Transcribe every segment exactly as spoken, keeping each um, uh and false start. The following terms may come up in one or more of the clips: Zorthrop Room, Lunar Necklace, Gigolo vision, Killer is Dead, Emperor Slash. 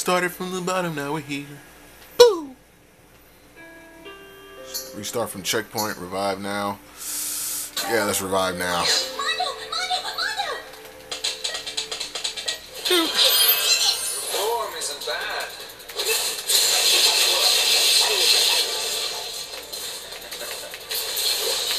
Started from the bottom, now we're here. Boo! Restart from checkpoint, revive now. Yeah, let's revive now. Mondo, Mondo, Mondo. Dude. Form isn't bad. You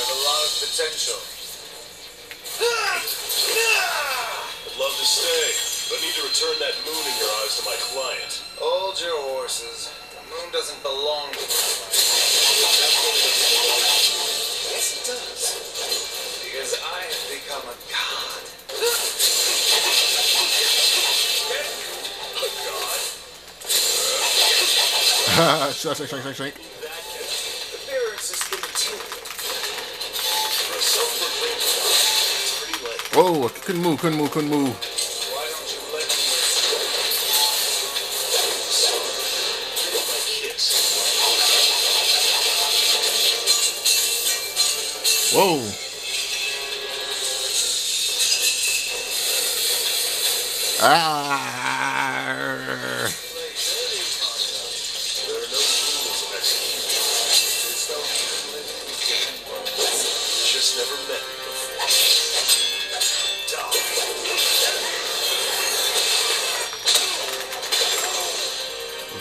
have a lot of potential. I'd love to stay, but need to return that moon in your eyes to my client. Hold your horses. The moon doesn't belong to me. Yes, it does. Because I have become a god. A god? Ha! Shake, shake, shake, shake. Appearance is immaterial. Whoa, couldn't move, couldn't move, couldn't move. Whoa. Ah.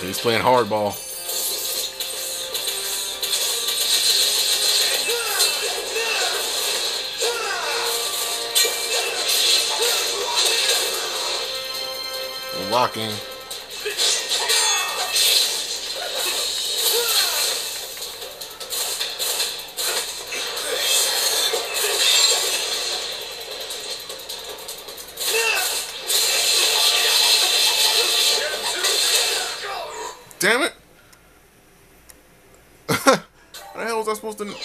He's playing hardball. Walking. Damn it! What the hell was I supposed to know?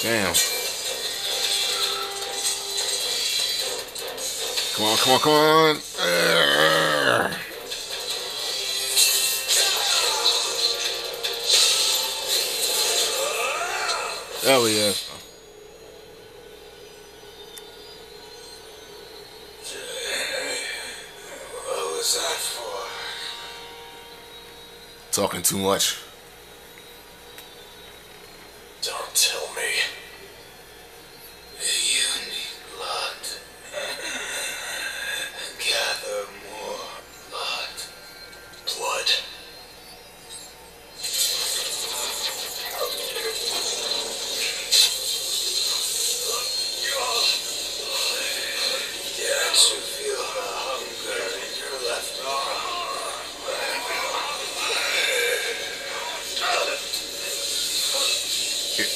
Damn. Come on, come on, come on. Urgh. Hell yeah. What was that for? Talking too much. Don't tell me.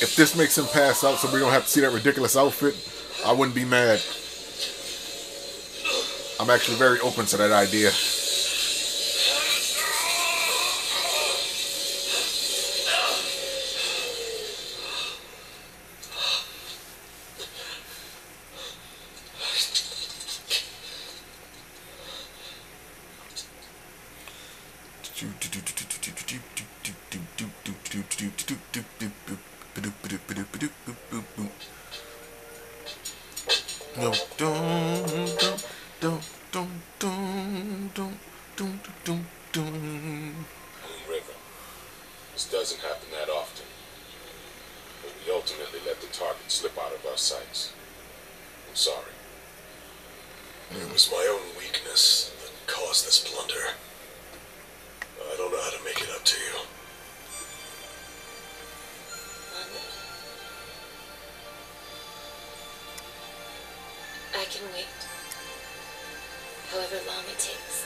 If this makes him pass out so we don't have to see that ridiculous outfit, I wouldn't be mad. I'm actually very open to that idea. No, don't, don't, don't, don't, don't, don't, don't, don't, don't. River. This doesn't happen that often, but we ultimately let the target slip out of our sights. I'm sorry. It was my own weakness that caused this blunder. I don't know how to make it up to you. I can wait, however long it takes.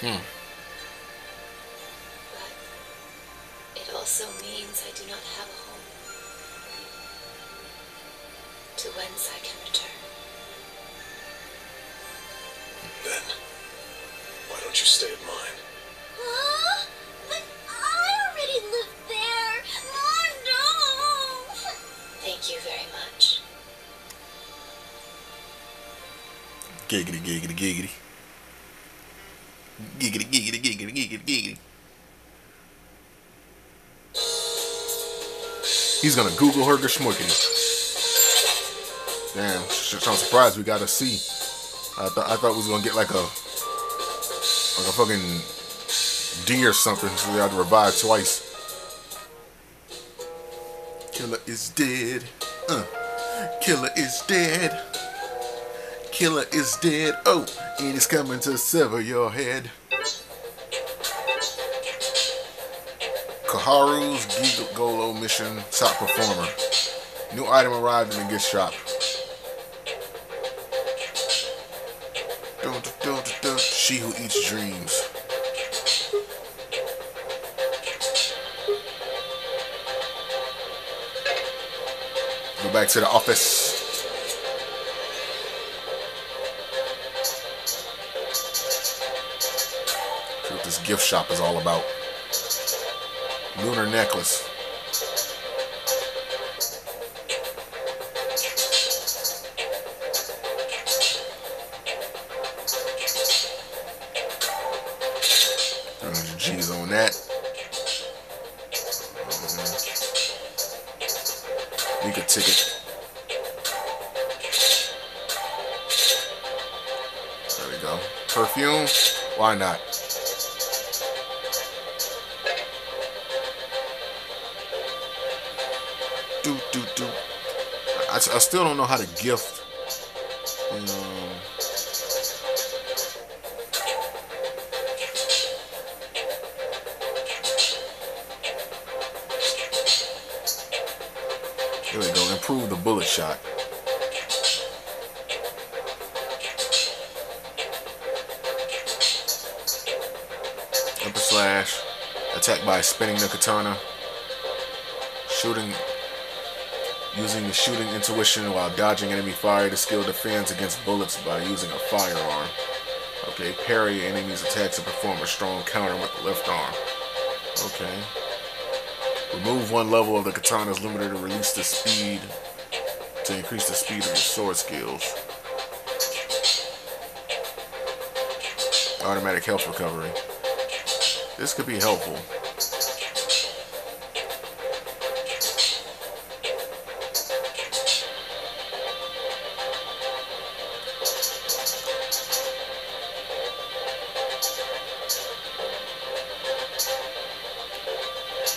Hmm. But it also means I do not have a home, to whence I can return. Then, why don't you stay at mine? Huh? But I already live there. Oh, no! Thank you very much. Giggity, giggity, giggity. Giggity, giggity, giggity, giggity, giggity. He's gonna Google her geschmorkin. Damn, I'm surprised we got a C. I thought I thought we was gonna get like a like a fucking D or something, so we had to revive twice. Killer is dead. Uh. Killer is dead. Killer is dead. Oh, and he's coming to sever your head. Kaharu's Gigolo mission, top performer. New item arrived in the gift shop. She who eats dreams. Go back to the office. That's what this gift shop is all about. Lunar necklace. three hundred G's on that. Mm-hmm. We could ticket. There we go. Perfume. Why not? Do, do, do. I, I still don't know how to gift. Um, here we go. Improve the bullet shot. Emperor Slash. Attack by spinning the katana. Shooting. Using the shooting intuition while dodging enemy fire, the skill defends against bullets by using a firearm. Okay, parry enemies' attacks and perform a strong counter with the left arm. Okay. Remove one level of the katana's limiter to release the speed, to increase the speed of your sword skills. Automatic health recovery. This could be helpful.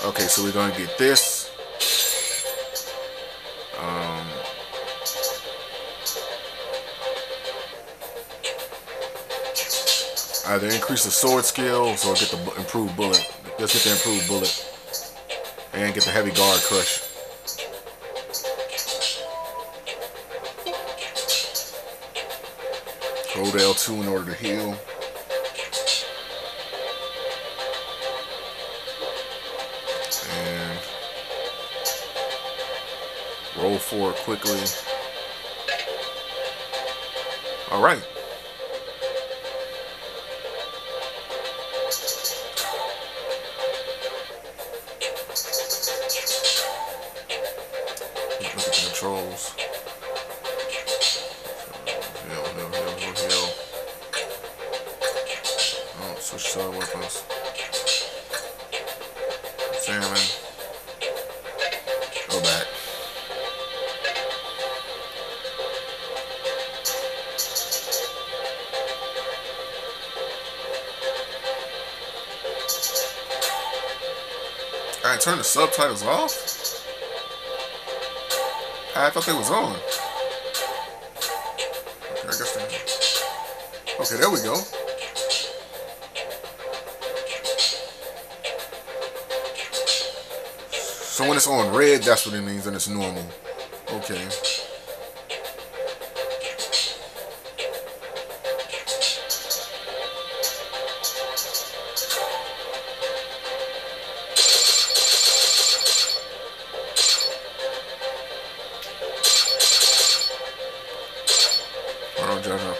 Okay, so we're gonna get this. Um, either increase the sword skills or get the improved bullet. Let's get the improved bullet and get the heavy guard crush. Hold L two in order to heal. Roll forward quickly. Alright. Look at the controls. Heal, heal, heal, heal, heal. Oh, switch to other weapons. Examine. Go back. I turned the subtitles off? I thought they was on. Okay, I guess they... Okay, there we go. So when it's on red, that's what it means, and it's normal. Okay.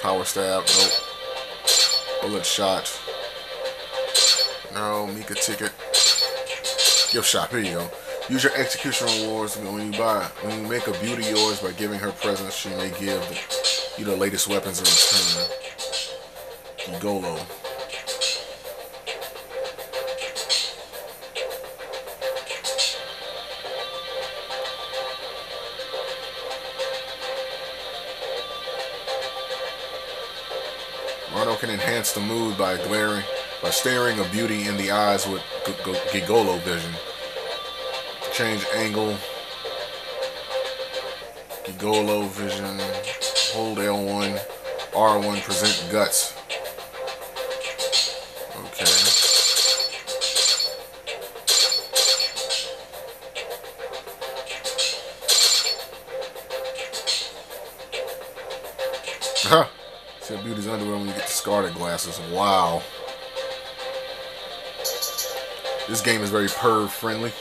Power stab, nope. Bullet shot. No, Mika ticket. Gift shop, here you go. Use your execution rewards when you buy. When you make a beauty yours by giving her presents, she may give the you the latest weapons of his time. Gigolo. Mardo can enhance the mood by glaring, by staring a beauty in the eyes with Gigolo vision. Change angle. Gigolo vision. Hold L one. R one. Present guts. Huh. See, beauty's underwear when you get the scarlet glasses. Wow. This game is very perv friendly.